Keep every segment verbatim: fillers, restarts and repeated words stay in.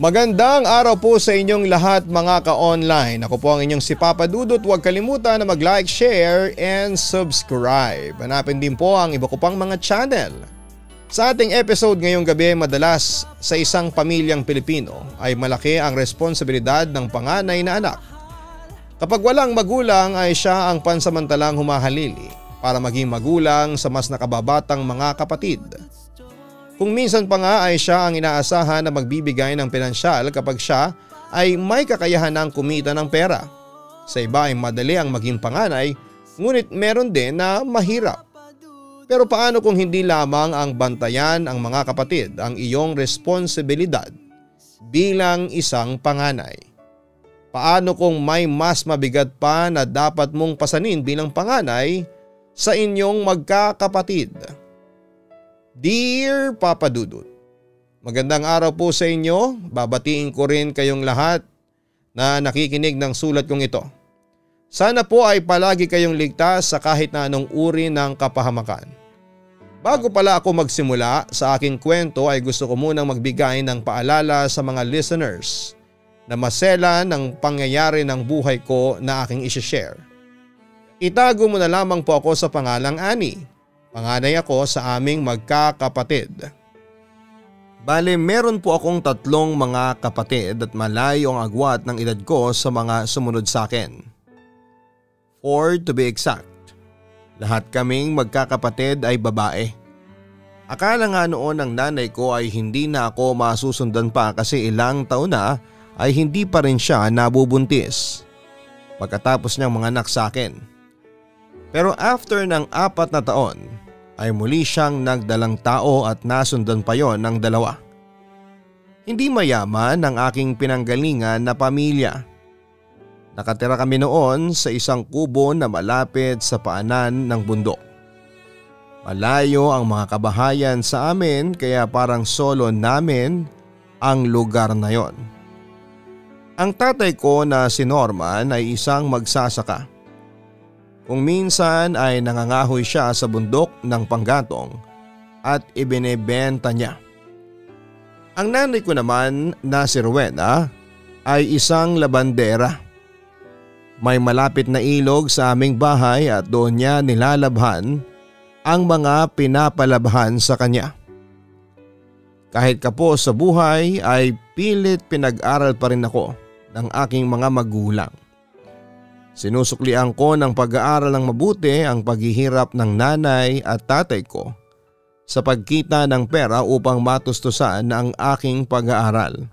Magandang araw po sa inyong lahat mga ka-online. Ako po ang inyong si Papa Dudut. Huwag kalimutan na mag-like, share, and subscribe. Hanapin din po ang iba ko pang mga channel. Sa ating episode ngayong gabi, madalas sa isang pamilyang Pilipino ay malaki ang responsibilidad ng panganay na anak. Kapag walang magulang ay siya ang pansamantalang humahalili para maging magulang sa mas nakababatang mga kapatid. Kung minsan pa nga ay siya ang inaasahan na magbibigay ng pinansyal kapag siya ay may kakayahan ng kumita ng pera. Sa iba ay madali ang maging panganay, ngunit meron din na mahirap. Pero paano kung hindi lamang ang bantayan ang mga kapatid ang iyong responsibilidad bilang isang panganay? Paano kung may mas mabigat pa na dapat mong pasanin bilang panganay sa inyong magkakapatid? Dear Papa Dudut, magandang araw po sa inyo. Babatiin ko rin kayong lahat na nakikinig ng sulat kong ito. Sana po ay palagi kayong ligtas sa kahit na anong uri ng kapahamakan. Bago pala ako magsimula sa aking kwento ay gusto ko munang magbigay ng paalala sa mga listeners na masela ng pangyayari ng buhay ko na aking isishare. Itago mo na lamang po ako sa pangalang Annie. Panganay ako sa aming magkakapatid. Bale, meron po akong tatlong mga kapatid at malayo ang agwat ng edad ko sa mga sumunod sa akin. Four to be exact. Lahat kaming magkakapatid ay babae. Akala nga noon ng nanay ko ay hindi na ako masusundan pa kasi ilang taon na ay hindi pa rin siya nabubuntis pagkatapos niyang manganak sa akin. Pero after ng apat na taon ay muli siyang nagdalang tao at nasundan pa yon ng dalawa. Hindi mayaman ang aking pinanggalingan na pamilya. Nakatira kami noon sa isang kubo na malapit sa paanan ng bundok. Malayo ang mga kabahayan sa amin kaya parang solo namin ang lugar na yon. Ang tatay ko na si Norman ay isang magsasaka. Kung minsan ay nangangahoy siya sa bundok ng panggatong at ibinebenta niya. Ang nanay ko naman na si Rowena ay isang labandera. May malapit na ilog sa aming bahay at doon niya nilalabhan ang mga pinapalabhan sa kanya. Kahit kapos sa buhay ay pilit pinag-aral pa rin ako ng aking mga magulang. Sinusuklian ko ng pag-aaral ng mabuti ang paghihirap ng nanay at tatay ko sa pagkita ng pera upang matustusan ang aking pag-aaral.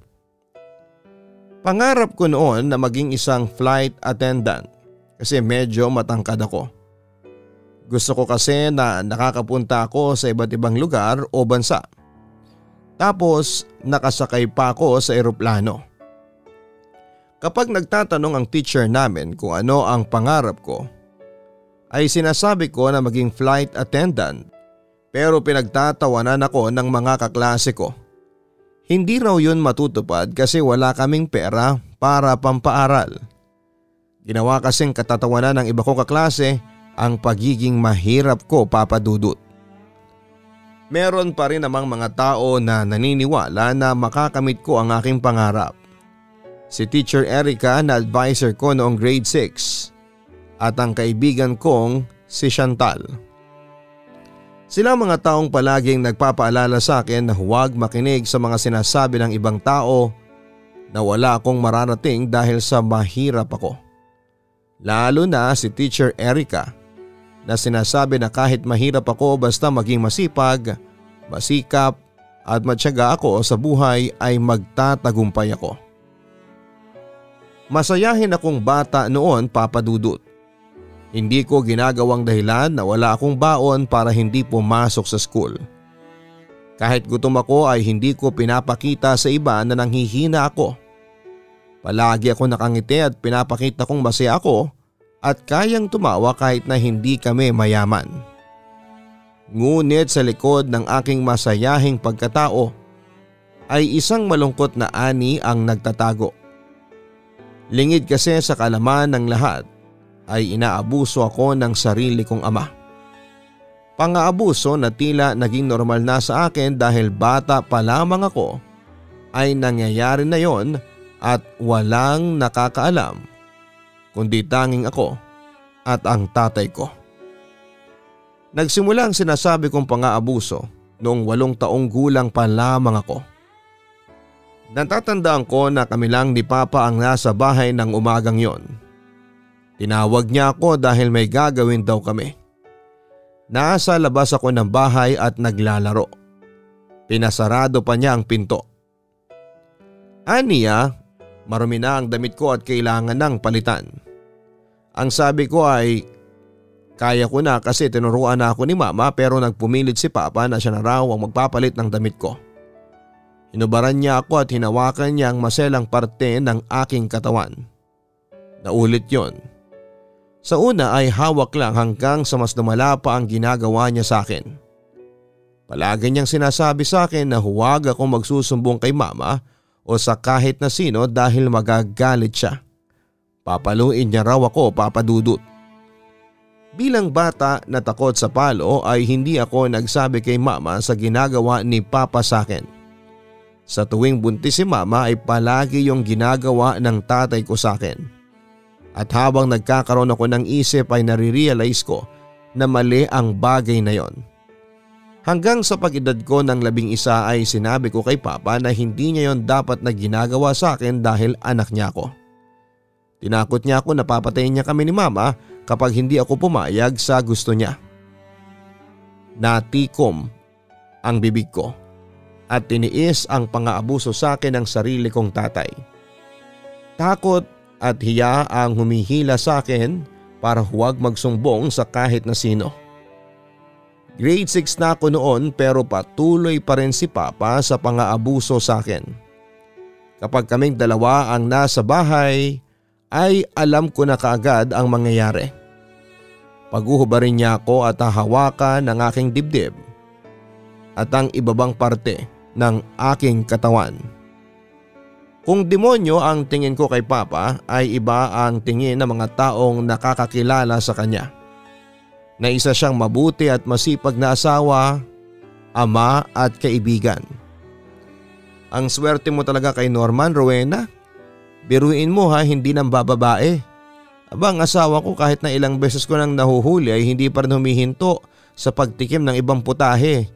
Pangarap ko noon na maging isang flight attendant kasi medyo matangkad ako. Gusto ko kasi na nakakapunta ako sa iba't ibang lugar o bansa. Tapos nakasakay pa ako sa eroplano. Kapag nagtatanong ang teacher namin kung ano ang pangarap ko, ay sinasabi ko na maging flight attendant pero pinagtatawanan ako ng mga kaklase ko. Hindi raw yun matutupad kasi wala kaming pera para pampaaral. Ginawa kasing katatawanan ng iba ko kaklase ang pagiging mahirap ko, Papa Dudut. Meron pa rin namang mga tao na naniniwala na makakamit ko ang aking pangarap. Si Teacher Erica na advisor ko noong grade six at ang kaibigan kong si Chantal. Sila mga taong palaging nagpapaalala sa akin na huwag makinig sa mga sinasabi ng ibang tao na wala akong mararating dahil sa mahirap ako. Lalo na si Teacher Erica na sinasabi na kahit mahirap ako basta maging masipag, masikap at matiyaga ako sa buhay ay magtatagumpay ako. Masayahin akong bata noon, Papa Dudut. Hindi ko ginagawang dahilan na wala akong baon para hindi pumasok sa school. Kahit gutom ako ay hindi ko pinapakita sa iba na nanghihina ako. Palagi ako nakangiti at pinapakita kong masaya ako at kayang tumawa kahit na hindi kami mayaman. Ngunit sa likod ng aking masayahing pagkatao ay isang malungkot na ani ang nagtatago. Lingid kasi sa kalaman ng lahat ay inaabuso ako ng sarili kong ama. Pang-aabuso na tila naging normal na sa akin dahil bata pa lamang ako ay nangyayari na yon at walang nakakaalam kundi tanging ako at ang tatay ko. Nagsimula ang sinasabi kong pang-aabuso noong walong taong gulang pa lamang ako. Natatandaan ko na kami lang ni Papa ang nasa bahay ng umagang yon. Tinawag niya ako dahil may gagawin daw kami. Nasa labas ako ng bahay at naglalaro. Pinasarado pa niya ang pinto. Aniya, marumi na ang damit ko at kailangan ng palitan. Ang sabi ko ay kaya ko na kasi tinuruan na ako ni Mama, pero nagpumilit si Papa na siya na raw ang magpapalit ng damit ko. Hinubaran niya ako at hinawakan niya ang maselang parte ng aking katawan. Naulit yon. Sa una ay hawak lang hanggang sa mas lumala pa ang ginagawa niya sa akin. Palagi niyang sinasabi sa akin na huwag akong magsusumbong kay Mama o sa kahit na sino dahil magagalit siya. Papaluin niya raw ako, Papa Dudut. Bilang bata na takot sa palo ay hindi ako nagsabi kay Mama sa ginagawa ni Papa sa akin. Sa tuwing buntis si Mama ay palagi yung ginagawa ng tatay ko sa akin. At habang nagkakaroon ako ng isip ay nare-realize ko na mali ang bagay na yon. Hanggang sa pag-edad ko ng labing isa ay sinabi ko kay Papa na hindi niya yon dapat na ginagawa sa akin dahil anak niya ako. Tinakot niya ako na papatayin niya kami ni Mama kapag hindi ako pumayag sa gusto niya. Natikom ang bibig ko at tiniis ang pang-aabuso sa akin ng sarili kong tatay. Takot at hiya ang humihila sa akin para huwag magsumbong sa kahit na sino. Grade six na ako noon pero patuloy pa rin si Papa sa pang-aabuso sa akin. Kapag kaming dalawa ang nasa bahay ay alam ko na kaagad ang mangyayari. Paghuhubarin niya ako at hahawakan ng aking dibdib at ang ibabang parte ng aking katawan. Kung demonyo ang tingin ko kay Papa ay iba ang tingin ng mga taong nakakakilala sa kanya. Na isa siyang mabuti at masipag na asawa, ama at kaibigan. Ang swerte mo talaga kay Norman, Rowena. Biruin mo ha, hindi nang bababae. Aba, ang asawa ko kahit na ilang beses ko nang nahuhuli ay hindi pa rin humihinto sa pagtikim ng ibang putahe.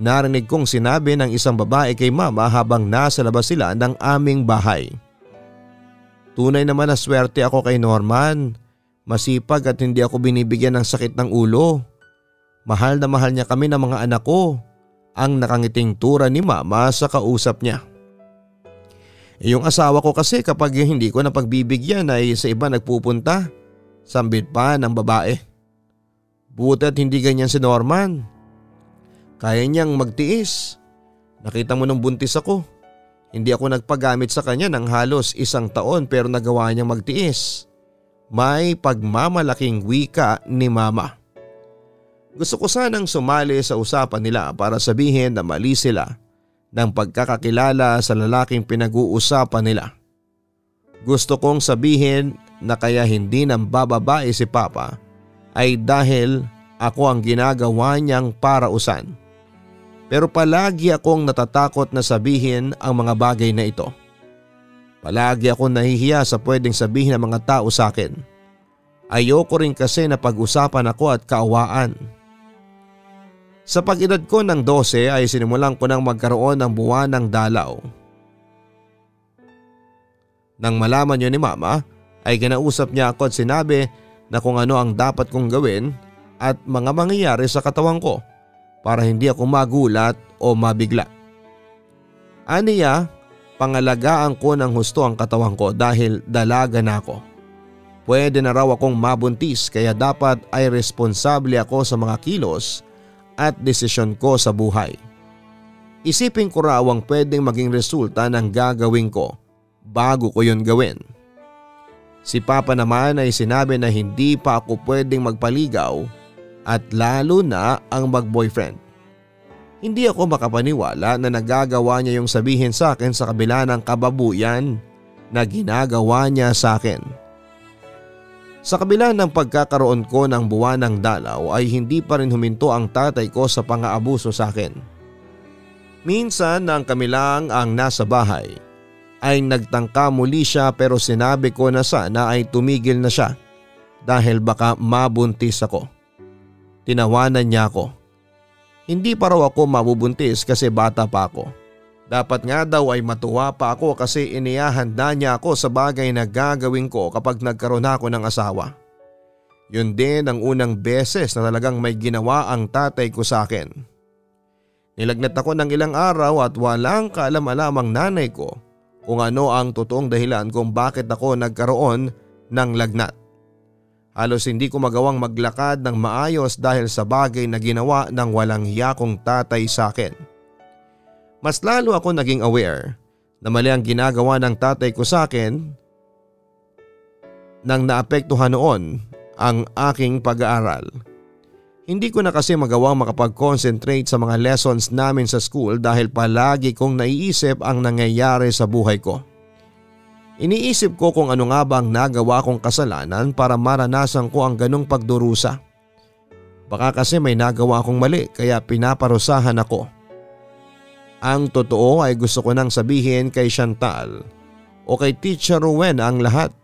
Narinig kong sinabi ng isang babae kay Mama habang nasa labas sila ng aming bahay. Tunay naman na swerte ako kay Norman. Masipag at hindi ako binibigyan ng sakit ng ulo. Mahal na mahal niya kami ng mga anak ko. Ang nakangiting tura ni Mama sa kausap niya. Yung asawa ko kasi kapag hindi ko napagbibigyan ay sa iba nagpupunta, sambit pa ng babae. Buti at hindi ganyan si Norman. Kaya niyang magtiis. Nakita mo nung buntis ako. Hindi ako nagpagamit sa kanya ng halos isang taon pero nagawa niyang magtiis. May pagmamalaking wika ni Mama. Gusto ko sanang sumali sa usapan nila para sabihin na mali sila ng pagkakakilala sa lalaking pinag-uusapan nila. Gusto kong sabihin na kaya hindi nang bababae si Papa ay dahil ako ang ginagawa niyang parausan. Pero palagi akong natatakot na sabihin ang mga bagay na ito. Palagi akong nahihiya sa pwedeng sabihin ng mga tao sa akin. Ayoko rin kasi na pag-usapan ako at kaawaan. Sa pag-edad ko ng dose ay sinimulan ko nang magkaroon ng buwan ng dalaw. Nang malaman yun ni Mama ay kinausap niya ako at sinabi na kung ano ang dapat kong gawin at mga mangyayari sa katawan ko para hindi ako magulat o mabigla. Aniya, pangalagaan ko ng husto ang katawan ko dahil dalaga na ako. Pwede na raw akong mabuntis kaya dapat ay responsable ako sa mga kilos at desisyon ko sa buhay. Isipin ko raw ang pwedeng maging resulta ng gagawin ko bago ko yun gawin. Si Papa naman ay sinabi na hindi pa ako pwedeng magpaligaw at lalo na ang mag-boyfriend. Hindi ako makapaniwala na nagagawa niya yung sabihin sa akin sa kabila ng kababuyan na ginagawa niya sa akin. Sa kabila ng pagkakaroon ko ng buwan ng dalaw ay hindi pa rin huminto ang tatay ko sa pang-aabuso sa akin. Minsan nang kami lang ang nasa bahay ay nagtangka muli siya pero sinabi ko na sana ay tumigil na siya dahil baka mabuntis ako. Tinawanan niya ako. Hindi pa raw ako mabubuntis kasi bata pa ako. Dapat nga daw ay matuwa pa ako kasi inihahanda niya ako sa bagay na gagawin ko kapag nagkaroon ako ng asawa. Yun din ang unang beses na talagang may ginawa ang tatay ko sa akin. Nilagnat ako ng ilang araw at walang kaalam-alamang nanay ko kung ano ang totoong dahilan kung bakit ako nagkaroon ng lagnat. Halos hindi ko magawang maglakad ng maayos dahil sa bagay na ginawa ng walang hiya kong tatay sa akin. Mas lalo ako naging aware na mali ang ginagawa ng tatay ko sa akin nang naapektuhan noon ang aking pag-aaral. Hindi ko na kasi magawang makapag-concentrate sa mga lessons namin sa school dahil palagi kong naiisip ang nangyayari sa buhay ko. Iniisip ko kung ano nga ba ang nagawa kong kasalanan para maranasan ko ang ganong pagdurusa. Baka kasi may nagawa akong mali kaya pinaparusahan ako. Ang totoo ay gusto ko nang sabihin kay Chantal o kay Teacher Rowena ang lahat.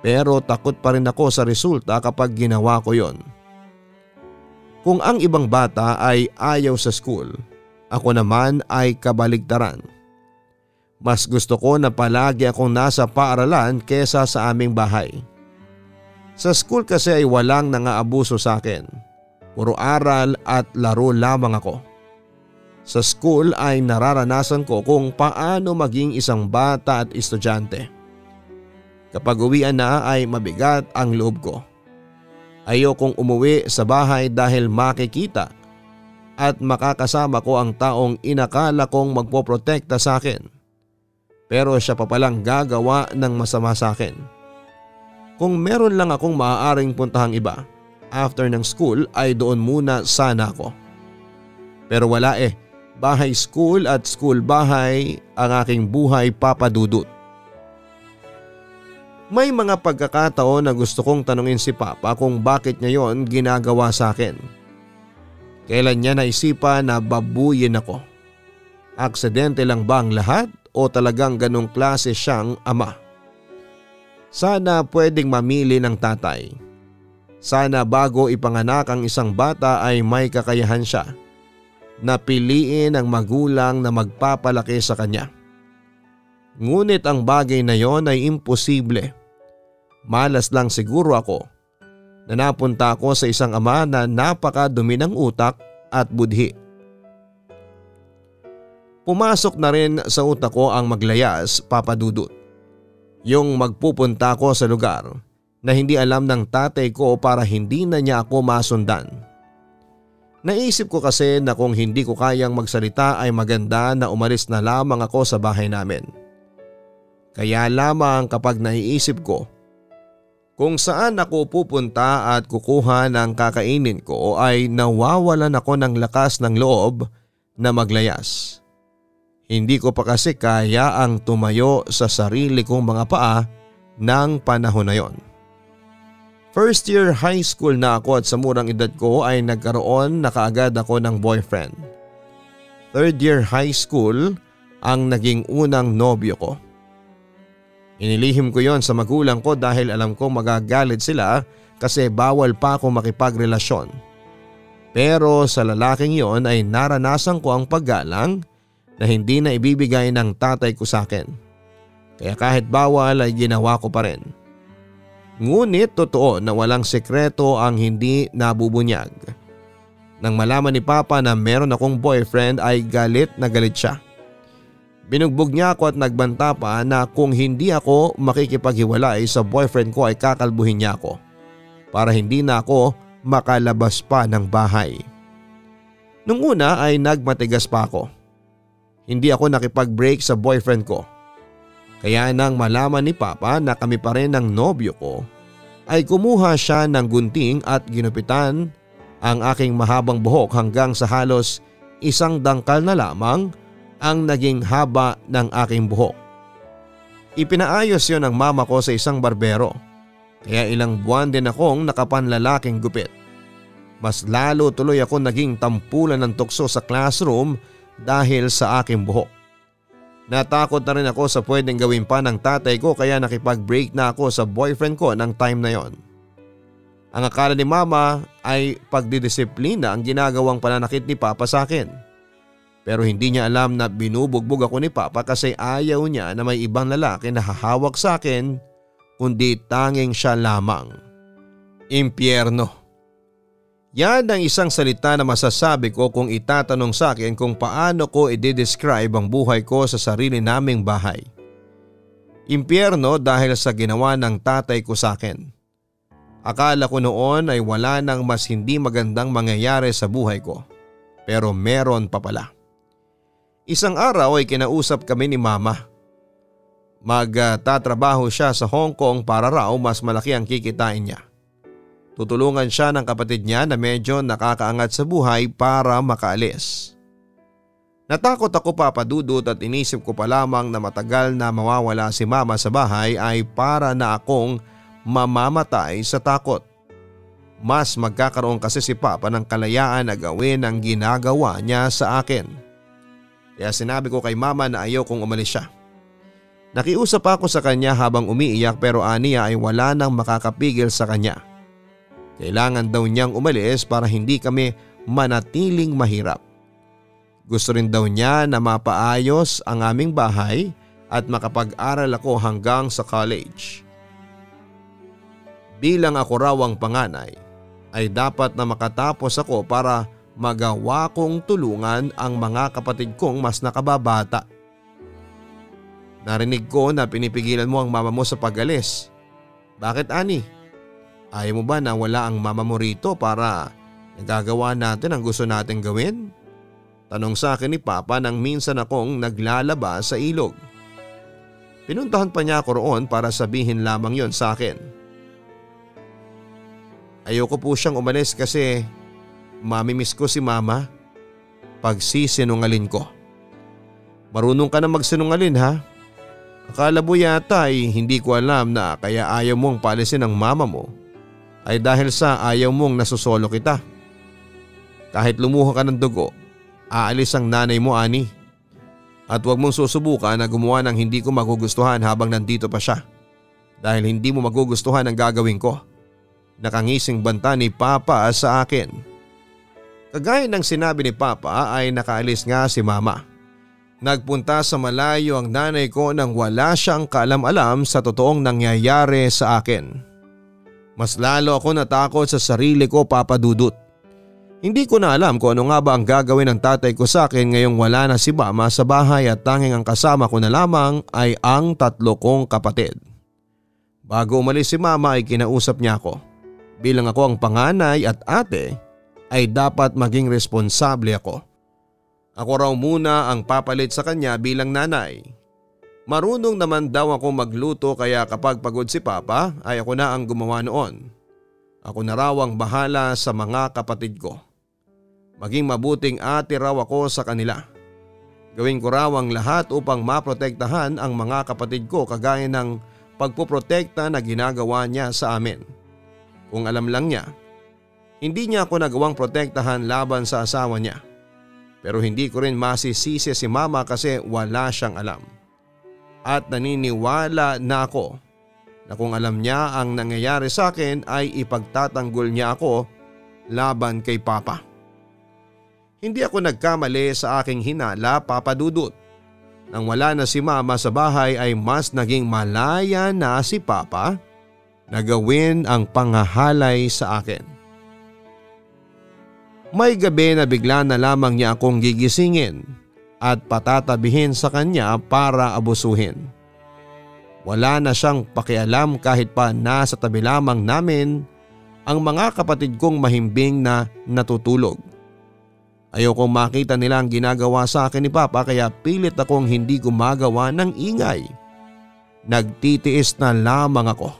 Pero takot pa rin ako sa resulta kapag ginawa ko yon. Kung ang ibang bata ay ayaw sa school, ako naman ay kabaligtaran. Mas gusto ko na palagi akong nasa paaralan kesa sa aming bahay. Sa school kasi ay walang nangaabuso sa akin. Puro aral at laro lamang ako. Sa school ay nararanasan ko kung paano maging isang bata at estudyante. Kapag uwian na ay mabigat ang loob ko. Ayokong umuwi sa bahay dahil makikita at makakasama ko ang taong inakala kong magpoprotekta sa akin. Pero siya pa palang gagawa ng masama sa akin. Kung meron lang akong maaaring puntahang iba, after ng school ay doon muna sana ako. Pero wala eh, bahay school at school bahay ang aking buhay, Papa Dudut. May mga pagkakataon na gusto kong tanungin si Papa kung bakit niya yon ginagawa sa akin. Kailan niya naisipan na babuyin ako? Aksidente lang ba ang lahat? O talagang ganong klase siyang ama? Sana pwedeng mamili ng tatay. Sana bago ipanganak ang isang bata ay may kakayahan siya na piliin ang magulang na magpapalaki sa kanya. Ngunit ang bagay na yon ay imposible. Malas lang siguro ako na napunta ako sa isang ama na napakadumi ng utak at budhi. Pumasok na rin sa utak ko ang maglayas, Papa Dudut. Yung magpupunta ko sa lugar na hindi alam ng tatay ko para hindi na niya ako masundan. Naisip ko kasi na kung hindi ko kayang magsalita ay maganda na umalis na lamang ako sa bahay namin. Kaya lamang kapag naiisip ko kung saan ako pupunta at kukuha ng kakainin ko ay nawawalan ako ng lakas ng loob na maglayas. Hindi ko pa kasi kaya ang tumayo sa sarili kong mga paa ng panahon na yon. First year high school na ako at sa murang edad ko ay nagkaroon na kaagad ako ng boyfriend. Third year high school ang naging unang nobyo ko. Inilihim ko yon sa magulang ko dahil alam kong magagalit sila kasi bawal pa ako makipagrelasyon. Pero sa lalaking yon ay naranasan ko ang paggalang na hindi na ibibigay ng tatay ko sa akin. Kaya kahit bawal ay ginawa ko pa rin. Ngunit totoo na walang sekreto ang hindi nabubunyag. Nang malaman ni Papa na meron akong boyfriend ay galit na galit siya. Binugbog niya ako at nagbanta pa na kung hindi ako makikipaghiwalay sa boyfriend ko ay kakalbuhin niya ako para hindi na ako makalabas pa ng bahay. Nung una ay nagmatigas pa ako. Hindi ako nakipag-break sa boyfriend ko. Kaya nang malaman ni Papa na kami pa rin ang nobyo ko, ay kumuha siya ng gunting at ginupitan ang aking mahabang buhok hanggang sa halos isang dangkal na lamang ang naging haba ng aking buhok. Ipinaayos yon ng mama ko sa isang barbero, kaya ilang buwan din akong nakapanlalaking gupit. Mas lalo tuloy ako naging tampulan ng tukso sa classroom dahil sa aking buhok. Natakot na rin ako sa pwedeng gawin pa ng tatay ko kaya nakipag-break na ako sa boyfriend ko ng time na yon. Ang akala ni mama ay pagdidisiplina ang ginagawang pananakit ni papa sa akin. Pero hindi niya alam na binubugbog ako ni papa kasi ayaw niya na may ibang lalaki na hahawak sa akin kundi tanging siya lamang. Impyerno. Yan ang isang salita na masasabi ko kung itatanong sa akin kung paano ko i-describe ang buhay ko sa sarili naming bahay. Impyerno dahil sa ginawa ng tatay ko sa akin. Akala ko noon ay wala nang mas hindi magandang mangyayari sa buhay ko. Pero meron pa pala. Isang araw ay kinausap kami ni mama. Magtatrabaho siya sa Hong Kong para raw mas malaki ang kikitain niya. Tutulungan siya ng kapatid niya na medyo nakakaangat sa buhay para makaalis. Natakot ako Papa Dudut at inisip ko pa lamang na matagal na mawawala si mama sa bahay ay para na akong mamamatay sa takot. Mas magkakaroon kasi si Papa ng kalayaan na gawin ang ginagawa niya sa akin. Kaya sinabi ko kay mama na ayaw kong umalis siya. Nakiusap ako sa kanya habang umiiyak pero aniya ay wala nang makakapigil sa kanya. Kailangan daw niyang umalis para hindi kami manatiling mahirap. Gusto rin daw niya na mapaayos ang aming bahay at makapag-aral ako hanggang sa college. Bilang ako raw ang panganay, ay dapat na makatapos ako para magawa kong tulungan ang mga kapatid kong mas nakababata. Narinig ko na pinipigilan mo ang mama mo sa pag-alis. Bakit, Annie? Ayaw mo ba na wala ang mama mo rito para nagagawa natin ang gusto nating gawin? Tanong sa akin ni Papa nang minsan akong naglalaba sa ilog. Pinuntahan pa niya ako roon para sabihin lamang yon sa akin. Ayoko po siyang umalis kasi mamimiss ko si mama. Pagsisinungalin ko. Marunong ka na magsinungalin ha? Akala mo yata ay hindi ko alam na kaya ayaw mong paalisin ang mama mo. Ay dahil sa ayaw mong nasusolo kita. Kahit lumuha ka ng dugo, aalis ang nanay mo, Annie. At huwag mong susubukan na gumawa ng hindi ko magugustuhan habang nandito pa siya. Dahil hindi mo magugustuhan ang gagawin ko. Nakangising banta ni Papa sa akin. Kagaya ng sinabi ni Papa ay nakaalis nga si Mama. Nagpunta sa malayo ang nanay ko nang wala siyang kaalam-alam sa totoong nangyayari sa akin. Mas lalo ako natakot sa sarili ko, Papa Dudut. Hindi ko na alam kung ano nga ba ang gagawin ng tatay ko sa akin ngayong wala na si Mama sa bahay at tanging ang kasama ko na lamang ay ang tatlo kong kapatid. Bago umalis si Mama ay kinausap niya ako. Bilang ako ang panganay at ate ay dapat maging responsable ako. Ako raw muna ang papalit sa kanya bilang nanay. Marunong naman daw ako magluto kaya kapag pagod si Papa ay ako na ang gumawa noon. Ako na raw ang bahala sa mga kapatid ko. Maging mabuting ate raw ako sa kanila. Gawin ko raw ang lahat upang maprotektahan ang mga kapatid ko kagaya ng pagpuprotekta na ginagawa niya sa amin. Kung alam lang niya, hindi niya ako nagawang protektahan laban sa asawa niya. Pero hindi ko rin masisisi si Mama kasi wala siyang alam. At naniniwala na ako na kung alam niya ang nangyayari sa akin ay ipagtatanggol niya ako laban kay Papa. Hindi ako nagkamali sa aking hinala, Papa Dudut. Nang wala na si Mama sa bahay ay mas naging malaya na si Papa na gawin ang pangahalay sa akin. May gabi na bigla na lamang niya akong gigisingin at patatabihin sa kanya para abusuhin. Wala na siyang pakialam kahit pa nasa tabi lamang namin ang mga kapatid kong mahimbing na natutulog. Ayokong makita nila ang ginagawa sa akin ni Papa kaya pilit akong hindi gumagawa ng ingay. Nagtitiis na lamang ako.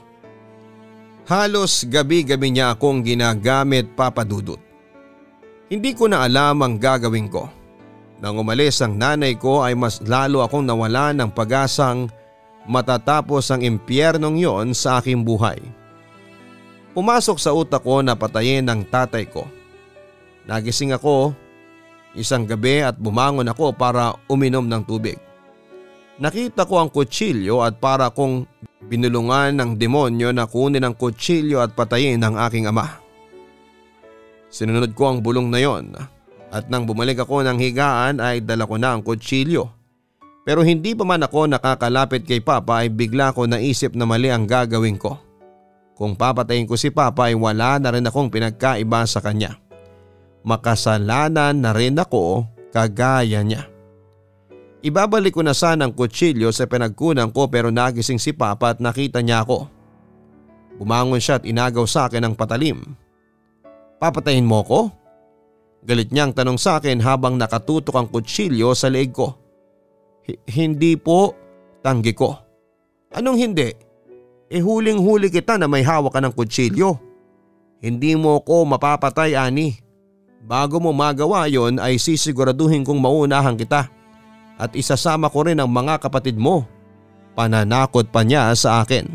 Halos gabi-gabi niya akong ginagamit, Papa Dudut. Hindi ko na alam ang gagawin ko. Nang umalis ang nanay ko ay mas lalo akong nawalan ng pag-asang matatapos ang impyernong yon sa aking buhay. Pumasok sa utak ko na patayin ang tatay ko. Nagising ako, Isang gabi at bumangon ako para uminom ng tubig. Nakita ko ang kutsilyo at para kong binulungan ng demonyo na kunin ang kutsilyo at patayin ang aking ama. Sinunod ko ang bulong na yon at nang bumalik ako ng higaan ay dala ko na ang kutsilyo. Pero hindi pa man ako nakakalapit kay Papa ay bigla ko naisip na mali ang gagawin ko. Kung papatayin ko si Papa ay wala na rin akong pinagkaiba sa kanya. Makasalanan na rin ako kagaya niya. Ibabalik ko na sana ang kutsilyo sa pinagkunan ko pero nagising si Papa at nakita niya ako. Bumangon siya at inagaw sa akin ang patalim. Papatayin mo ko? Galit niyang tanong sa akin habang nakatutok ang kutsilyo sa leeg ko. Hindi po, tanggi ko. Anong hindi? Eh huling-huli kita na may hawak ka ng kutsilyo. Hindi mo ko mapapatay, Annie. Bago mo magawa yon ay sisiguraduhin kong maunahan kita. At isasama ko rin ang mga kapatid mo. Pananakot pa niya sa akin.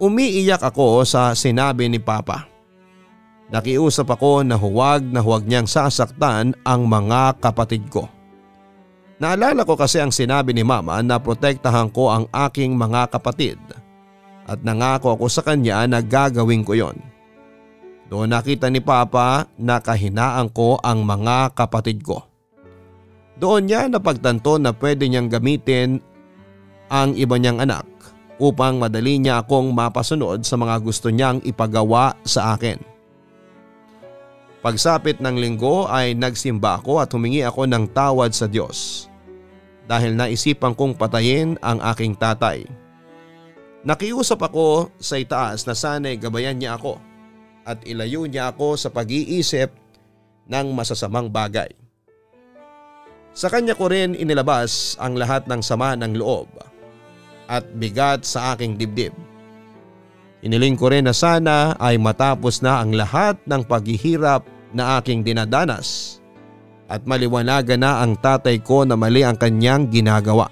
Umiiyak ako sa sinabi ni Papa. Nakiusap ako na huwag na huwag niyang sasaktan ang mga kapatid ko. Naalala ko kasi ang sinabi ni Mama na protektahan ko ang aking mga kapatid. At nangako ako sa kanya na gagawin ko yon. Doon nakita ni Papa na kahinaan ko ang mga kapatid ko. Doon niya napagtanto na pwede niyang gamitin ang iba niyang anak upang madali niya akong mapasunod sa mga gusto niyang ipagawa sa akin. Pagsapit ng linggo ay nagsimba ako at humingi ako ng tawad sa Diyos dahil naisipan kong patayin ang aking tatay. Nakiusap ako sa itaas na sana'y gabayan niya ako at ilayo niya ako sa pag-iisip ng masasamang bagay. Sa kanya ko rin inilabas ang lahat ng sama ng loob at bigat sa aking dibdib. Iniling ko rin na sana ay matapos na ang lahat ng paghihirap na aking dinadanas at maliwanagan na ang tatay ko na mali ang kanyang ginagawa.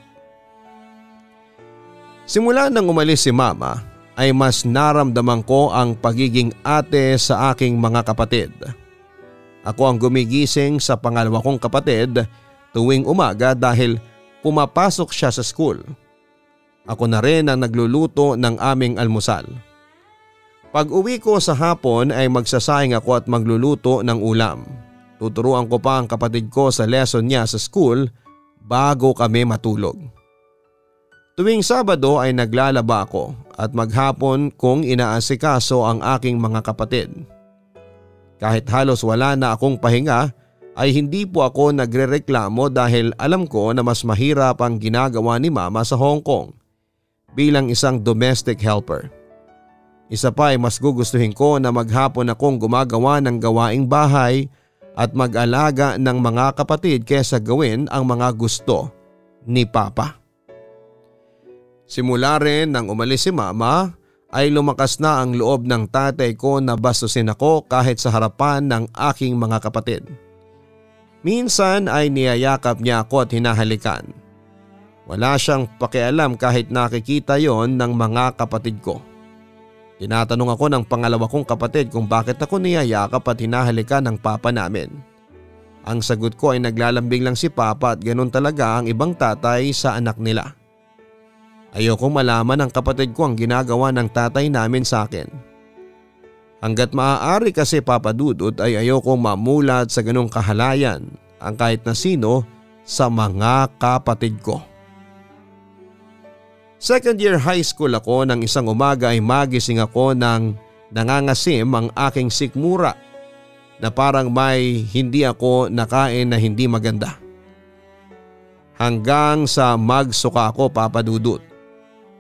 Simula nang umalis si Mama ay mas naramdaman ko ang pagiging ate sa aking mga kapatid. Ako ang gumigising sa pangalawa kong kapatid tuwing umaga dahil pumapasok siya sa school. Ako na rin ang nagluluto ng aming almusal. Pag uwi ko sa hapon ay magsasahing ako at magluluto ng ulam. Tuturuan ko pa ang kapatid ko sa lesson niya sa school bago kami matulog. Tuwing Sabado ay naglalaba ako at maghapon kong inaasikaso ang aking mga kapatid. Kahit halos wala na akong pahinga ay hindi po ako nagrereklamo dahil alam ko na mas mahirap ang ginagawa ni Mama sa Hong Kong bilang isang domestic helper. Isa pa ay mas gugustuhin ko na maghapon akong gumagawa ng gawaing bahay at mag-alaga ng mga kapatid kaysa gawin ang mga gusto ni Papa. Simula rin nang umalis si Mama ay lumakas na ang loob ng tatay ko na bastusin ako kahit sa harapan ng aking mga kapatid. Minsan ay niyayakap niya ako at hinahalikan. Wala siyang pakialam kahit nakikita yon ng mga kapatid ko. Tinatanong ako ng pangalawa kong kapatid kung bakit ako niyayakap at hinahalikan ng papa namin. Ang sagot ko ay naglalambing lang si Papa at ganun talaga ang ibang tatay sa anak nila. Ayoko malaman ng kapatid ko ang ginagawa ng tatay namin sa akin. Hanggat maaari kasi Papa Dudut ay ayokong mamulat sa ganong kahalayan ang kahit na sino sa mga kapatid ko. Second year high school ako nang isang umaga ay magising ako nang nangangasim ang aking sikmura na parang may hindi ako nakain na hindi maganda. Hanggang sa magsuka ako Papa Dudut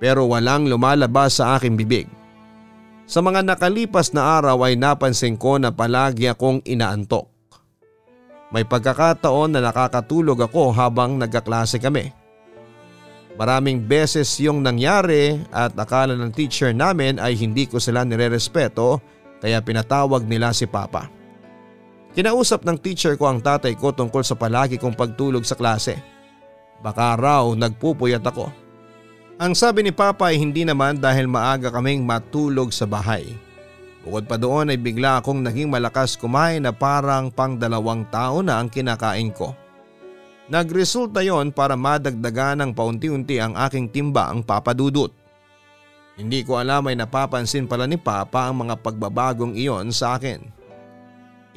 pero walang lumalabas sa aking bibig. Sa mga nakalipas na araw ay napansin ko na palagi akong inaantok. May pagkakataon na nakakatulog ako habang nagkaklase kami. Maraming beses yung nangyari at akala ng teacher namin ay hindi ko sila nirerespeto kaya pinatawag nila si Papa. Kinausap ng teacher ko ang tatay ko tungkol sa palagi kong pagtulog sa klase. Baka raw nagpupuyat ako. Ang sabi ni Papa ay hindi naman dahil maaga kaming matulog sa bahay. Bukod pa doon ay bigla akong naging malakas kumain na parang pang dalawang taon na ang kinakain ko. Nagresulta yon para madagdagan ng paunti-unti ang aking timba ang Papa Dudut. Hindi ko alam ay napapansin pala ni Papa ang mga pagbabagong iyon sa akin.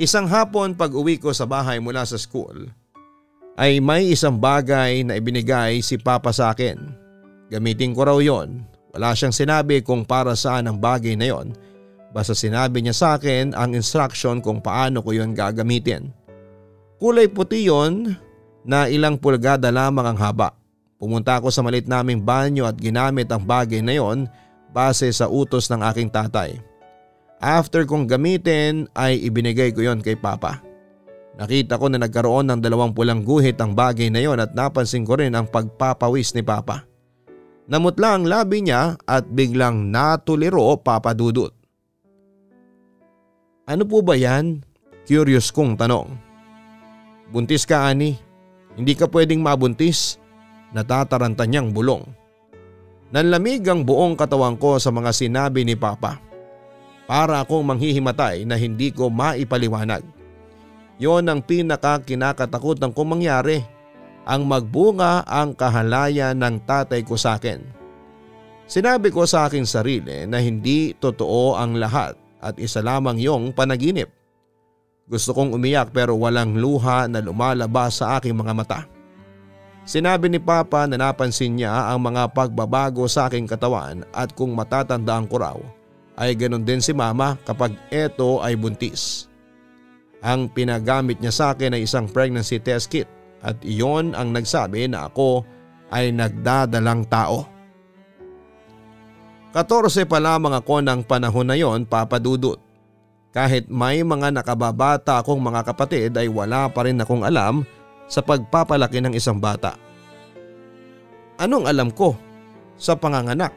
Isang hapon pag uwi ko sa bahay mula sa school ay may isang bagay na ibinigay si Papa sa akin. Gamitin ko raw yon. Wala siyang sinabi kung para saan ang bagay na yon. Basta sinabi niya sa akin ang instruction kung paano ko yon gagamitin. Kulay puti yon na ilang pulgada lamang ang haba. Pumunta ako sa malit naming banyo at ginamit ang bagay na yon base sa utos ng aking tatay. After kong gamitin ay ibinigay ko yon kay Papa. Nakita ko na nagkaroon ng dalawang pulang guhit ang bagay na yon at napansin ko rin ang pagpapawis ni Papa. Namutla ang labi niya at biglang natuliro Papa Dudut. Ano po ba yan? Curious kong tanong. Buntis ka, Annie. Hindi ka pwedeng mabuntis. Natataranta niyang bulong. Nanlamig ang buong katawan ko sa mga sinabi ni Papa. Para akong manghihimatay na hindi ko maipaliwanag. Yon ang pinakakinakatakutan kong mangyari. Ang magbunga ang kahalayan ng tatay ko sa akin. Sinabi ko sa aking sarili na hindi totoo ang lahat. At isa lamang yung panaginip. Gusto kong umiyak pero walang luha na lumalabas sa aking mga mata. Sinabi ni Papa na napansin niya ang mga pagbabago sa aking katawan at kung matatandaan ko raw ay ganun din si Mama kapag eto ay buntis. Ang pinagamit niya sa akin ay isang pregnancy test kit at iyon ang nagsabi na ako ay nagdadalang tao. Katorse pa lamang ako ng panahon na yon, Papa Dudut. Kahit may mga nakababata akong mga kapatid ay wala pa rin akong alam sa pagpapalaki ng isang bata. Anong alam ko? Sa panganganak.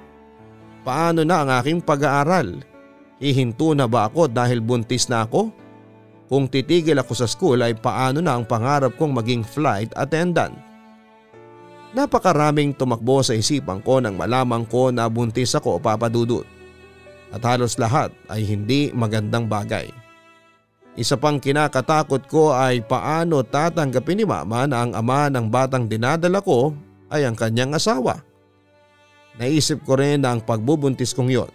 Paano na ang aking pag-aaral? Hihinto na ba ako dahil buntis na ako? Kung titigil ako sa school ay paano na ang pangarap kong maging flight attendant? Napakaraming tumakbo sa isipan ko nang malaman ko na buntis ako, Papa Dudut. At halos lahat ay hindi magandang bagay. Isa pang kinakatakot ko ay paano tatanggapin ni Mama na ang ama ng batang dinadala ko ay ang kanyang asawa. Naisip ko rin na ang pagbubuntis kong yon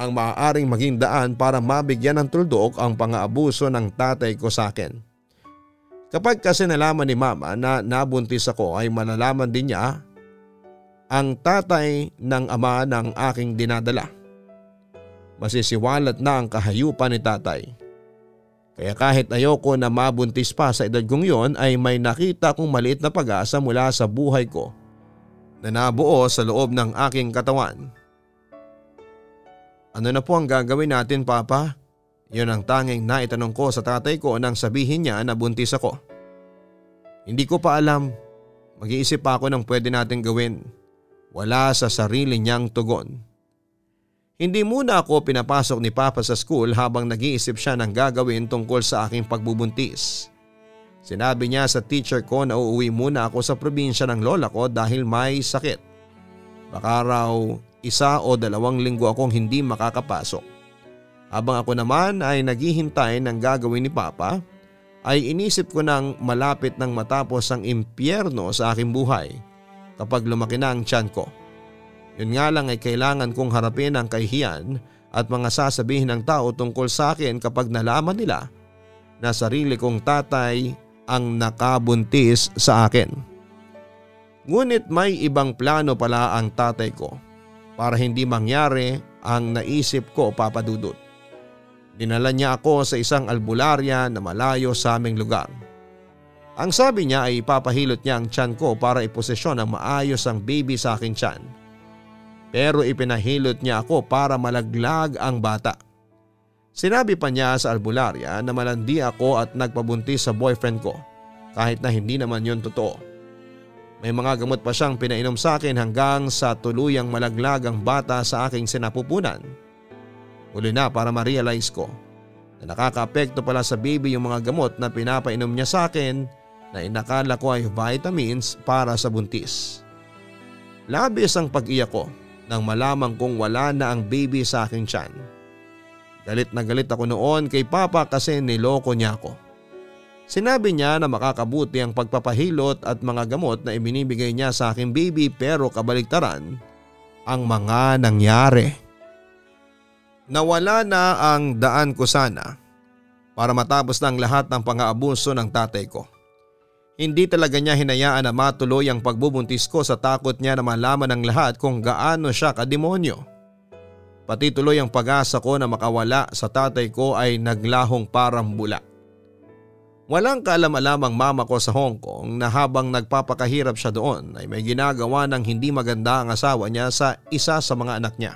ang maaaring maging daan para mabigyan ng tuldok ang pang-aabuso ng tatay ko sa akin. Kapag kasi nalaman ni Mama na nabuntis ako ay malalaman din niya ang tatay ng ama ng aking dinadala. Masisiwalat na ang kahayupan ni tatay. Kaya kahit ayoko na mabuntis pa sa edad kong yon ay may nakita kong maliit na pag-asa mula sa buhay ko na nabuo sa loob ng aking katawan. Ano na po ang gagawin natin, Papa? Yun ang tanging naitanong ko sa tatay ko nang sabihin niya na buntis ako. Hindi ko pa alam. Mag-iisip ako ng pwede nating gawin. Wala sa sarili niyang tugon. Hindi muna ako pinapasok ni Papa sa school habang nag-iisip siya ng gagawin tungkol sa aking pagbubuntis. Sinabi niya sa teacher ko na uuwi muna ako sa probinsya ng lola ko dahil may sakit. Baka raw isa o dalawang linggo akong hindi makakapasok. Habang ako naman ay naghihintay ng gagawin ni Papa, ay inisip ko nang malapit nang matapos ang impyerno sa aking buhay kapag lumaki na ang tiyan ko. Yun nga lang ay kailangan kong harapin ang kahihiyan at mga sasabihin ng tao tungkol sa akin kapag nalaman nila na sarili kong tatay ang nakabuntis sa akin. Ngunit may ibang plano pala ang tatay ko para hindi mangyari ang naisip ko, Papa Dudut. Dinala niya ako sa isang albularya na malayo sa aming lugar. Ang sabi niya ay ipapahilot niya ang tiyan ko para iposisyon ng maayos ang baby sa aking tiyan. Pero ipinahilot niya ako para malaglag ang bata. Sinabi pa niya sa albularya na malandi ako at nagpabuntis sa boyfriend ko kahit na hindi naman yun totoo. May mga gamot pa siyang pinainom sa akin hanggang sa tuluyang malaglag ang bata sa aking sinapupunan. Uli na para ma-realize ko na nakakaapekto pala sa baby yung mga gamot na pinapainom niya sa akin na inakala ko ay vitamins para sa buntis. Labis ang pag-iyak ko nang malaman kong wala na ang baby sa aking tiyan. Galit na galit ako noon kay Papa kasi niloko niya ako. Sinabi niya na makakabuti ang pagpapahilot at mga gamot na ibinibigay niya sa aking baby pero kabaligtaran ang mga nangyari. Nawala na ang daan ko sana para matapos ng lahat ng pang-aabuso ng tatay ko. Hindi talaga niya hinayaan na matuloy ang pagbubuntis ko sa takot niya na malaman ng lahat kung gaano siya kademonyo. Pati tuloy ang pag-asa ko na makawala sa tatay ko ay naglahong parang bula. Walang kaalam-alam ang mama ko sa Hong Kong na habang nagpapakahirap siya doon ay may ginagawa ng hindi maganda ang asawa niya sa isa sa mga anak niya.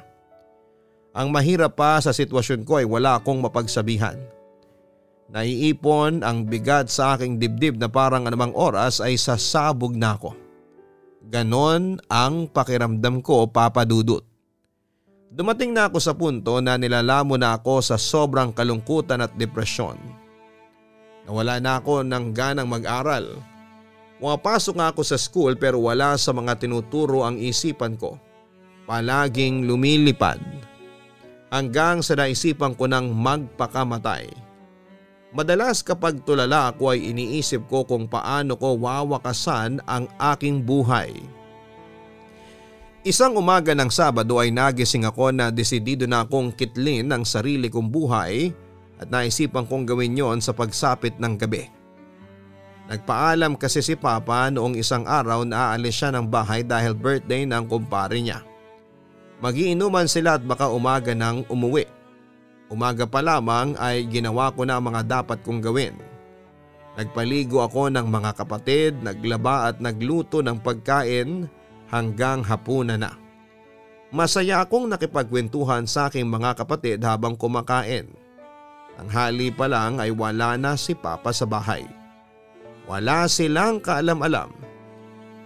Ang mahirap pa sa sitwasyon ko ay wala akong mapagsabihan. Naiipon ang bigat sa aking dibdib na parang anumang oras ay sasabog na ako. Ganon ang pakiramdam ko, Papa Dudut. Dumating na ako sa punto na nilalamo na ako sa sobrang kalungkutan at depresyon. Nawala na ako ng ganang mag-aral. Pumapasok nga ako sa school pero wala sa mga tinuturo ang isipan ko. Palaging lumilipad. Hanggang sa naisipan ko ng magpakamatay. Madalas kapag tulala ako ay iniisip ko kung paano ko wawakasan ang aking buhay. Isang umaga ng Sabado ay nagising ako na desidido na akong kitlin ang sarili kong buhay at naisipan kong gawin yon sa pagsapit ng gabi. Nagpaalam kasi si Papa noong isang araw na aalis siya ng bahay dahil birthday ng kumpare niya. Magiinuman sila at baka umaga nang umuwi. Umaga pa lamang ay ginawa ko na ang mga dapat kong gawin. Nagpaligo ako ng mga kapatid, naglaba at nagluto ng pagkain. Hanggang hapunan na. Masaya akong nakipagkwentuhan sa aking mga kapatid habang kumakain. Tanghali pa lang ay wala na si Papa sa bahay. Wala silang kaalam-alam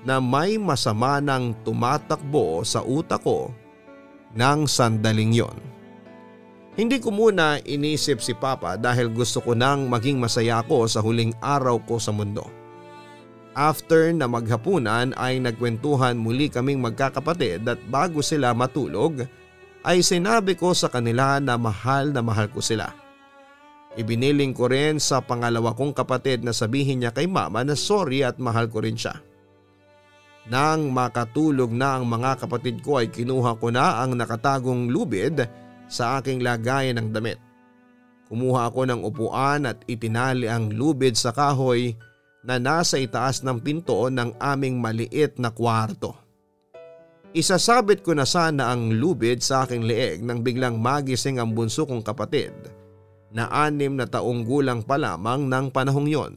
na may masama nang tumatakbo sa utak ko ng sandaling yon. Hindi ko muna inisip si Papa dahil gusto ko nang maging masaya ako sa huling araw ko sa mundo. After na maghapunan ay nagkwentuhan muli kaming magkakapatid at bago sila matulog ay sinabi ko sa kanila na mahal na mahal ko sila. Ibiniling ko rin sa pangalawa kong kapatid na sabihin niya kay Mama na sorry at mahal ko rin siya. Nang makatulog na ang mga kapatid ko ay kinuha ko na ang nakatagong lubid sa aking lagayan ng damit. Kumuha ako ng upuan at itinali ang lubid sa kahoy na nasa itaas ng pinto ng aming maliit na kwarto. Isasabit ko na sana ang lubid sa aking leeg nang biglang magising ang bunso kong kapatid na anim na taong gulang pa lamang ng panahong yon.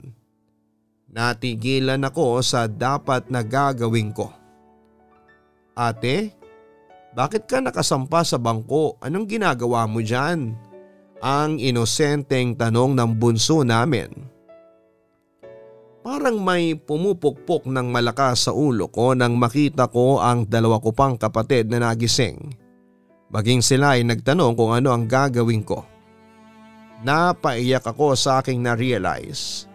Natigilan ako sa dapat na gagawin ko. Ate, bakit ka nakasampa sa bangko? Anong ginagawa mo dyan? Ang inosenteng tanong ng bunso namin. Parang may pumupukpok ng malakas sa ulo ko nang makita ko ang dalawa ko pang kapatid na nagising. Maging sila ay nagtanong kung ano ang gagawin ko. Napaiyak ako sa aking na-realize.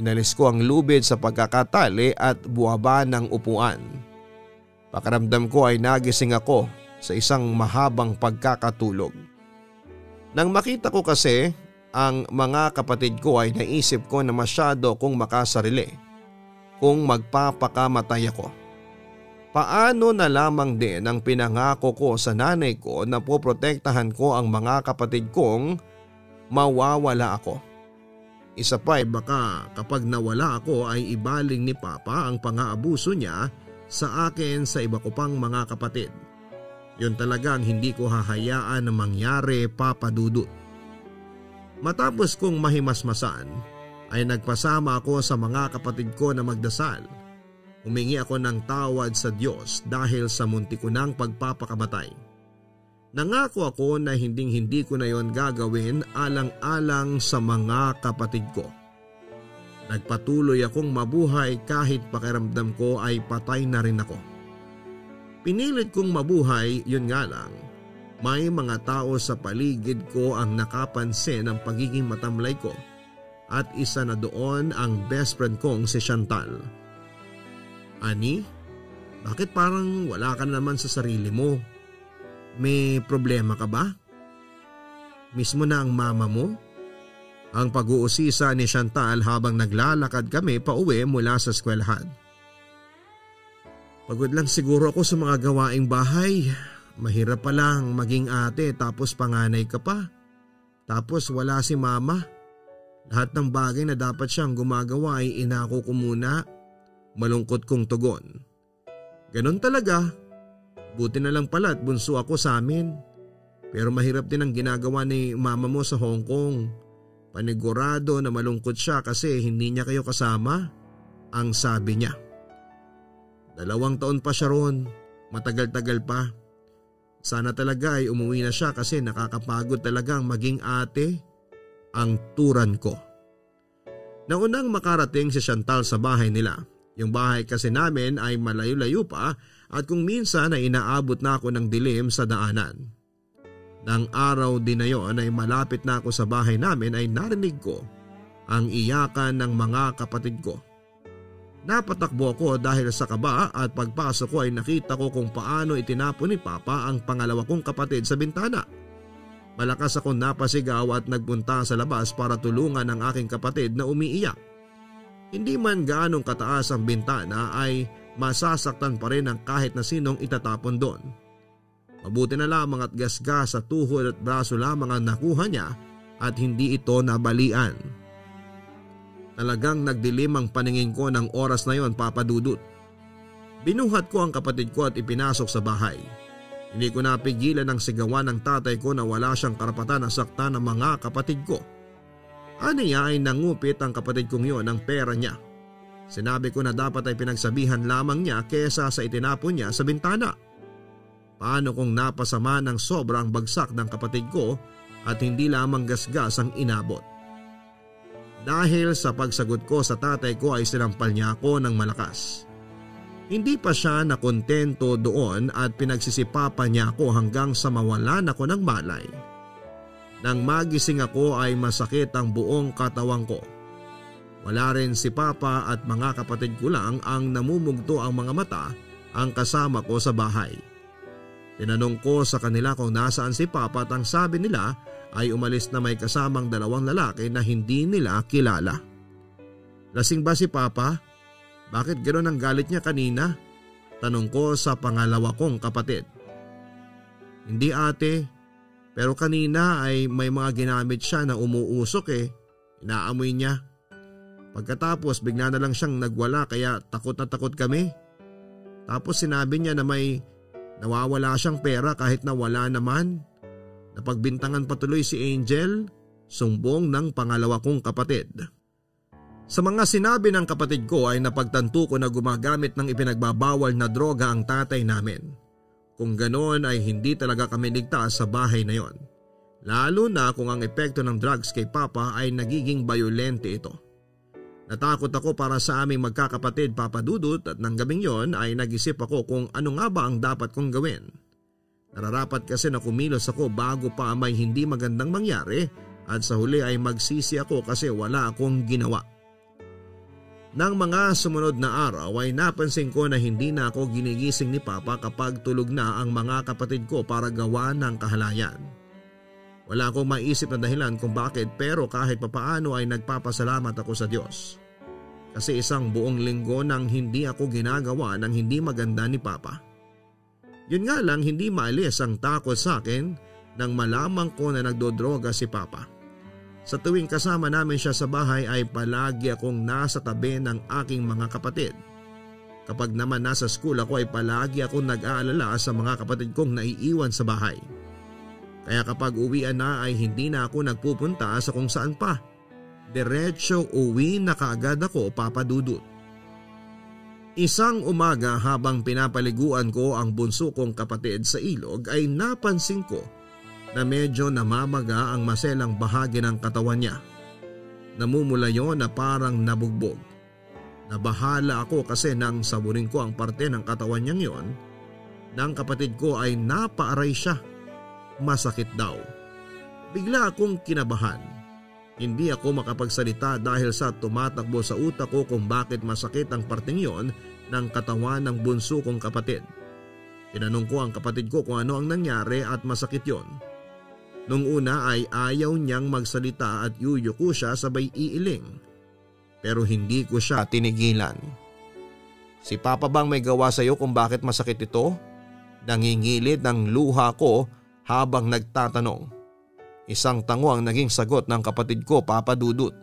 Inalis ko ang lubid sa pagkakatali at buwaba ng upuan. Pakiramdam ko ay nagising ako sa isang mahabang pagkakatulog. Nang makita ko kasi ang mga kapatid ko ay naisip ko na masyado kong makasarili kung magpapakamatay ako. Paano na lamang din ang pinangako ko sa nanay ko na poprotektahan ko ang mga kapatid kong mawawala ako. Isa pa ay baka kapag nawala ako ay ibaling ni Papa ang pang-aabuso niya sa akin sa iba ko pang mga kapatid. Yun talagang hindi ko hahayaan na mangyari, Papa Dudut. Matapos kong mahimasmasan ay nagpasama ako sa mga kapatid ko na magdasal. Humingi ako ng tawad sa Diyos dahil sa munti ko ng pagpapakamatay. Nangako ako na hinding-hindi ko na yon gagawin alang-alang sa mga kapatid ko. Nagpatuloy akong mabuhay kahit pakiramdam ko ay patay na rin ako. Pinilit kong mabuhay, yun nga lang. May mga tao sa paligid ko ang nakapansin ng pagiging matamlay ko at isa na doon ang best friend kong si Chantal. Annie, bakit parang wala ka naman sa sarili mo? May problema ka ba? mismo na ang mama mo? Ang pag-uusisa ni Chantal habang naglalakad kami pauwi mula sa eskwelahan. Pagod lang siguro ako sa mga gawaing bahay. Mahirap pa lang maging ate tapos panganay ka pa. Tapos wala si mama. Lahat ng bagay na dapat siyang gumagawa ay inako ko muna. Malungkot kong tugon. Ganon talaga. Buti na lang pala at bunso ako sa amin. Pero mahirap din ang ginagawa ni mama mo sa Hong Kong. Panigurado na malungkot siya kasi hindi niya kayo kasama. Ang sabi niya. Dalawang taon pa siya roon. Matagal-tagal pa. Sana talaga ay umuwi na siya kasi nakakapagod talagang maging ate. Ang turan ko. Naunang makarating si Chantal sa bahay nila. Yung bahay kasi namin ay malayo-layo pa at kung minsan ay inaabot na ako ng dilim sa daanan. Nang araw din na yon ay malapit na ako sa bahay namin ay narinig ko ang iyakan ng mga kapatid ko. Napatakbo ako dahil sa kaba at pagpasok ko ay nakita ko kung paano itinapon ni Papa ang pangalawa kong kapatid sa bintana. Malakas akong napasigaw at nagpunta sa labas para tulungan ang aking kapatid na umiiyak. Hindi man gaanong kataas ang bintana ay masasaktan pa rin ang kahit na sinong itatapon doon. Mabuti na lamang at gasgas sa tuhod at braso lamang ang nakuha niya at hindi ito nabalian. Talagang nagdilim ang paningin ko ng oras na yon, Papa Dudut. Binuhat ko ang kapatid ko at ipinasok sa bahay. Hindi ko napigilan ang sigawan ng tatay ko na wala siyang karapatan na saktan ng mga kapatid ko. Aniya ay nangupit ang kapatid kong yon ng pera niya. Sinabi ko na dapat ay pinagsabihan lamang niya kesa sa itinapon niya sa bintana. Paano kung napasama ng sobrang bagsak ng kapatid ko at hindi lamang gasgas ang inabot? Dahil sa pagsagot ko sa tatay ko ay sinampal niya ako ng malakas. Hindi pa siya nakontento doon at pinagsisipapa niya ako hanggang sa mawalan ako ng malay. Nang magising ako ay masakit ang buong katawan ko. Wala rin si Papa at mga kapatid ko lang ang namumugto ang mga mata ang kasama ko sa bahay. Tinanong ko sa kanila kung nasaan si Papa at ang sabi nila ay umalis na may kasamang dalawang lalaki na hindi nila kilala. Lasing ba si Papa? Bakit gano'n ang galit niya kanina? Tanong ko sa pangalawa kong kapatid. Hindi ate, pero kanina ay may mga ginamit siya na umuusok eh. Inaamoy niya. Pagkatapos bigla na lang siyang nagwala kaya takot na takot kami. Tapos sinabi niya na may nawawala siyang pera kahit na wala naman. Napagbintangan patuloy si Angel, sumbong ng pangalawa kong kapatid. Sa mga sinabi ng kapatid ko ay napagtanto ko na gumagamit ng ipinagbabawal na droga ang tatay namin. Kung ganoon ay hindi talaga kami ligtas sa bahay na yon. Lalo na kung ang epekto ng drugs kay Papa ay nagiging bayolente ito. Natakot ako para sa aming magkakapatid, Papa Dudut, at nang gabing yon ay nag-isip ako kung ano nga ba ang dapat kong gawin. Nararapat kasi na kumilos ako bago pa may hindi magandang mangyari at sa huli ay magsisi ako kasi wala akong ginawa. Nang mga sumunod na araw ay napansin ko na hindi na ako ginigising ni Papa kapag tulog na ang mga kapatid ko para gawa ng kahalayan. Wala akong maisip na dahilan kung bakit pero kahit papaano ay nagpapasalamat ako sa Diyos. Kasi isang buong linggo nang hindi ako ginagawa ng hindi maganda ni Papa. Yun nga lang hindi maalis ang takot sa akin nang malaman ko na nagdodroga si Papa. Sa tuwing kasama namin siya sa bahay ay palagi akong nasa tabi ng aking mga kapatid. Kapag naman nasa school ako ay palagi akong nag-aalala sa mga kapatid kong naiiwan sa bahay. Kaya kapag uwian na ay hindi na ako nagpupunta sa kung saan pa. Diretso uwi na kaagad ako, Papa Dudut. Isang umaga habang pinapaliguan ko ang bunso kong kapatid sa ilog ay napansin ko na medyo namamaga ang maselang bahagi ng katawan niya. Namumulayo na parang nabugbog. Nabahala ako kasi nang sabunin ko ang parte ng katawan niyang yon, ng kapatid ko ay napaaray siya. Masakit daw. Bigla akong kinabahan. Hindi ako makapagsalita dahil sa tumatakbo sa utak ko kung bakit masakit ang parteng yon ng katawan ng bunso kong kapatid. Tinanong ko ang kapatid ko kung ano ang nangyari at masakit yon. Nung una ay ayaw niyang magsalita at yuyuko siya sabay iiling. Pero hindi ko siya tinigilan. Si Papa bang may gawa sa iyo kung bakit masakit ito? Nangingilit ng luha ko habang nagtatanong. Isang tango ang naging sagot ng kapatid ko, Papa Dudut.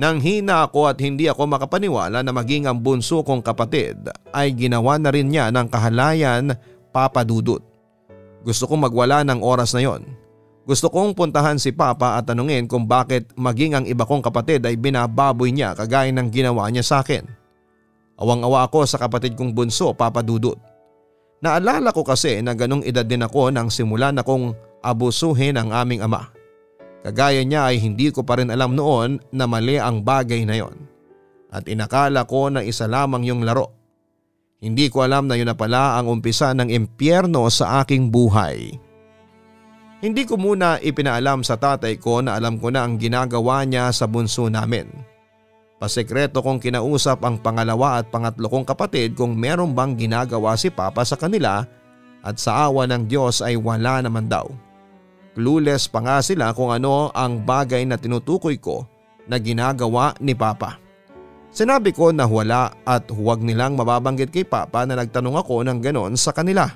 Nanghina ako at hindi ako makapaniwala na maging ang bunso kong kapatid ay ginawa na rin niya ng kahalayan, Papa Dudut. Gusto kong magwala ng oras na yon. Gusto kong puntahan si Papa at tanungin kung bakit maging ang iba kong kapatid ay binababoy niya kagaya ng ginawa niya sa akin. Awang-awa ako sa kapatid kong bunso, Papa Dudut. Naalala ko kasi na ganong edad din ako nang simulan akong abusuhin ang aming ama. Kagaya niya ay hindi ko pa rin alam noon na mali ang bagay na yon. At inakala ko na isa lamang yung laro. Hindi ko alam na yun na pala ang umpisa ng impyerno sa aking buhay. Hindi ko muna ipinaalam sa tatay ko na alam ko na ang ginagawa niya sa bunso namin. Pasekreto kong kinausap ang pangalawa at pangatlo kong kapatid kung meron bang ginagawa si Papa sa kanila at sa awa ng Diyos ay wala naman daw. Clueless pa nga sila kung ano ang bagay na tinutukoy ko na ginagawa ni Papa. Sinabi ko na wala at huwag nilang mababanggit kay Papa na nagtanong ako ng ganon sa kanila.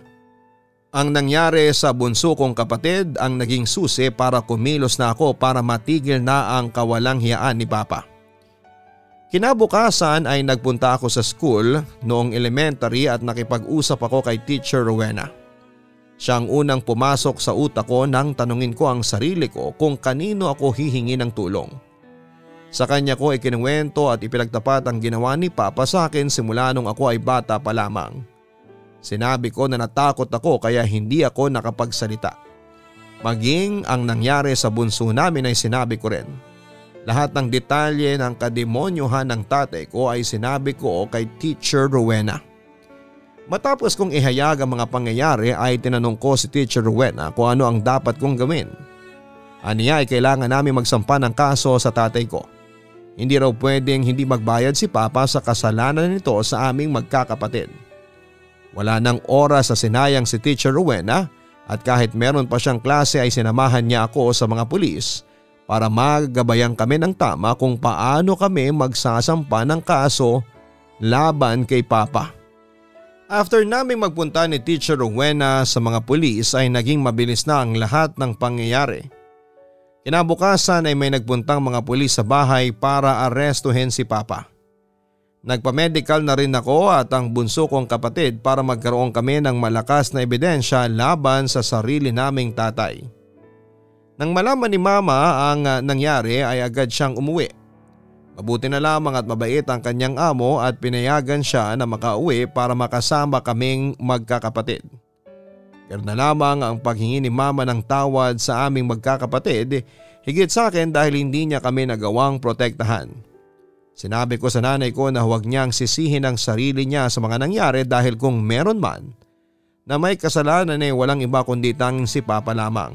Ang nangyari sa bunso kong kapatid ang naging susi para kumilos na ako para matigil na ang kawalang hiyaan ni Papa. Kinabukasan ay nagpunta ako sa school noong elementary at nakipag-usap ako kay Teacher Rowena. Siya ang unang pumasok sa utak ko nang tanungin ko ang sarili ko kung kanino ako hihingi ng tulong. Sa kanya ko ikinuwento at ipinagtapat ang ginawa ni Papa sa akin simula nung ako ay bata pa lamang. Sinabi ko na natakot ako kaya hindi ako nakapagsalita. Maging ang nangyari sa bunso namin ay sinabi ko rin. Lahat ng detalye ng kademonyohan ng tatay ko ay sinabi ko kay Teacher Rowena. Matapos kong ihayag ang mga pangyayari ay tinanong ko si Teacher Rowena kung ano ang dapat kong gawin. Aniya ay kailangan namin magsampa ng kaso sa tatay ko. Hindi raw pwedeng hindi magbayad si Papa sa kasalanan nito sa aming magkakapatid. Wala nang oras na sinayang si Teacher Rowena at kahit meron pa siyang klase ay sinamahan niya ako sa mga pulis para maggabayan kami ng tama kung paano kami magsasampa ng kaso laban kay Papa. After naming magpunta ni Teacher Rowena sa mga pulis ay naging mabilis na ang lahat ng pangyayari. Kinabukasan ay may nagpuntang mga pulis sa bahay para arestuhin si Papa. Nagpamedical na rin ako at ang bunso kong kapatid para magkaroon kami ng malakas na ebidensya laban sa sarili naming tatay. Nang malaman ni Mama ang nangyari ay agad siyang umuwi. Mabuti na lamang at mabait ang kanyang amo at pinayagan siya na makauwi para makasama kaming magkakapatid. Pero na lamang ang paghingi ni Mama ng tawad sa aming magkakapatid higit sa akin dahil hindi niya kami nagawang protektahan. Sinabi ko sa nanay ko na huwag niyang sisihin ang sarili niya sa mga nangyari dahil kung meron man na may kasalanan ay walang iba kundi tanging si Papa lamang.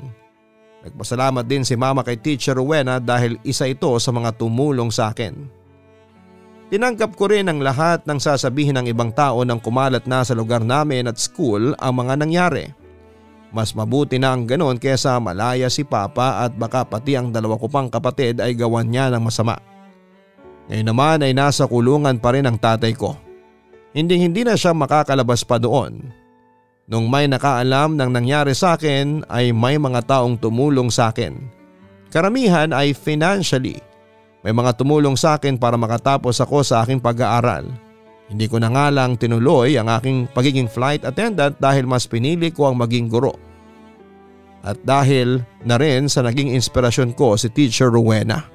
Nagpasalamat din si Mama kay Teacher Rowena dahil isa ito sa mga tumulong sa akin. Tinanggap ko rin ang lahat ng sasabihin ng ibang tao nang kumalat na sa lugar namin at school ang mga nangyari. Mas mabuti na ang ganon kesa malaya si Papa at baka pati ang dalawa ko pang kapatid ay gawan niya ng masama. Ngayon naman ay nasa kulungan pa rin ang tatay ko. Hindi hindi na siya makakalabas pa doon. Nung may nakaalam ng nangyari sa akin ay may mga taong tumulong sa akin. Karamihan ay financially. May mga tumulong sa akin para makatapos ako sa aking pag-aaral. Hindi ko na nga lang tinuloy ang aking pagiging flight attendant dahil mas pinili ko ang maging guro. At dahil na rin sa naging inspirasyon ko si Teacher Rowena.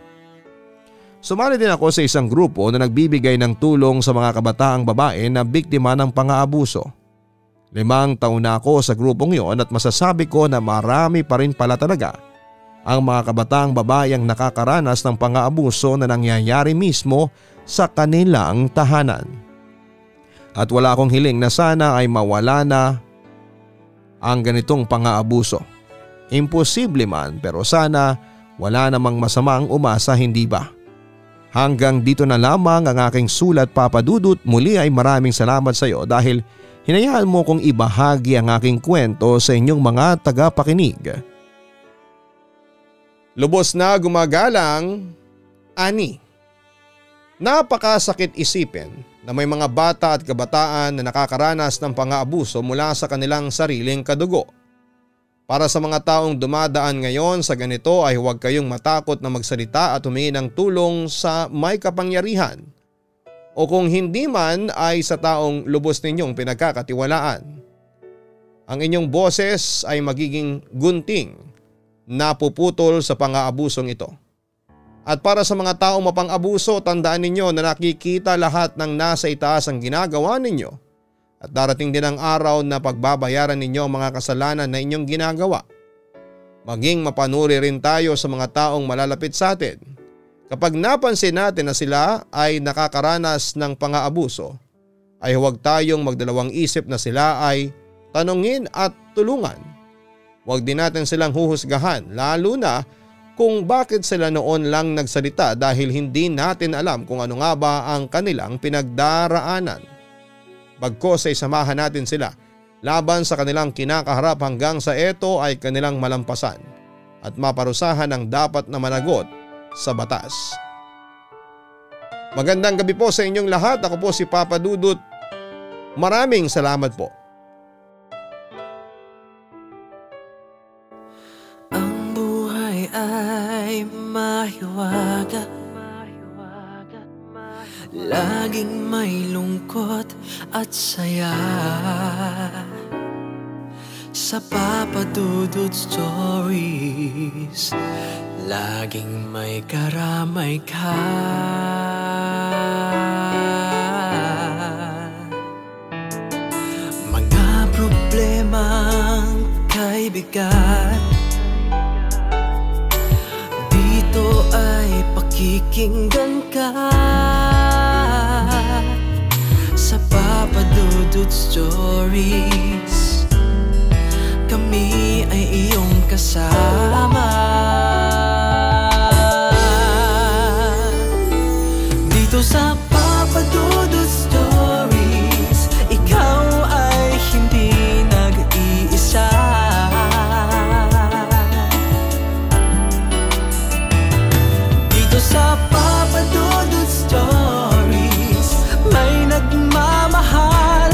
Sumali din ako sa isang grupo na nagbibigay ng tulong sa mga kabataang babae na biktima ng pang-aabuso. Limang taon na ako sa grupong yon at masasabi ko na marami pa rin pala talaga ang mga kabataang babae ang nakakaranas ng pang-aabuso na nangyayari mismo sa kanilang tahanan. At wala akong hiling na sana ay mawala na ang ganitong pang-aabuso. Imposible man pero sana wala namang masamang umasa, hindi ba? Hanggang dito na lamang ang aking sulat, Papa Dudut. Muli ay maraming salamat sa iyo dahil hinayaan mo kong ibahagi ang aking kwento sa inyong mga tagapakinig. Lubos na gumagalang, Annie. Napakasakit isipin na may mga bata at kabataan na nakakaranas ng pang-aabuso mula sa kanilang sariling kadugo. Para sa mga taong dumadaan ngayon sa ganito ay huwag kayong matakot na magsalita at humingi ng tulong sa may kapangyarihan o kung hindi man ay sa taong lubos ninyong pinagkakatiwalaan. Ang inyong boses ay magiging gunting na puputol sa pang-aabusong ito. At para sa mga taong mapang-abuso, tandaan ninyo na nakikita lahat ng nasa itaas ang ginagawa ninyo. At darating din ang araw na pagbabayaran ninyo ang mga kasalanan na inyong ginagawa. Maging mapanuri rin tayo sa mga taong malalapit sa atin. Kapag napansin natin na sila ay nakakaranas ng pang-aabuso, ay huwag tayong magdalawang isip na sila ay tanungin at tulungan. Huwag din natin silang huhusgahan, lalo na kung bakit sila noon lang nagsalita dahil hindi natin alam kung ano nga ba ang kanilang pinagdaraanan. Bagkos ay samahan natin sila laban sa kanilang kinakaharap hanggang sa ito ay kanilang malampasan at maparusahan ang dapat na managot sa batas. Magandang gabi po sa inyong lahat. Ako po si Papa Dudut. Maraming salamat po. Ang buhay ay mahiwaga, laging may lungkot at saya. Sa Papa Dudut Stories, laging may karamay ka. Mga problemang kaibigan, dito ay pakikinggan ka. Papa Dudut Stories, kami ay iyong kasama. Dito sa Papa Dudut Stories, ikaw ay hindi nag-iisa. Dito sa Papa Dudut Stories, may nagmamahal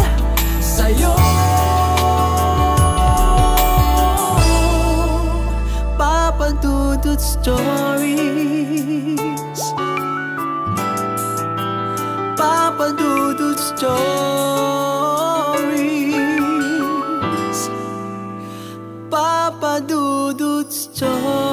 sa'yo. Papa Dudut Stories, Papa Dudut Stories, Papa Dudut Stories.